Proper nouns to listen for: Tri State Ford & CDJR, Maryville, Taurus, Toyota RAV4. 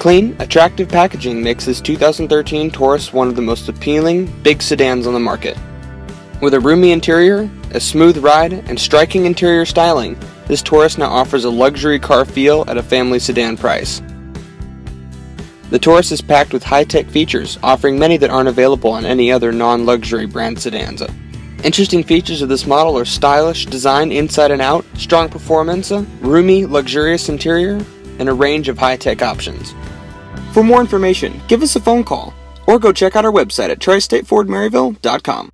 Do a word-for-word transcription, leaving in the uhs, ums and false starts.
Clean, attractive packaging makes this two thousand thirteen Taurus one of the most appealing big sedans on the market. With a roomy interior, a smooth ride, and striking interior styling, this Taurus now offers a luxury car feel at a family sedan price. The Taurus is packed with high-tech features, offering many that aren't available on any other non-luxury brand sedans. Interesting features of this model are stylish design inside and out, strong performance, roomy, luxurious interior, and a range of high-tech options. For more information, give us a phone call, or go check out our website at Tristate Ford Maryville dot com.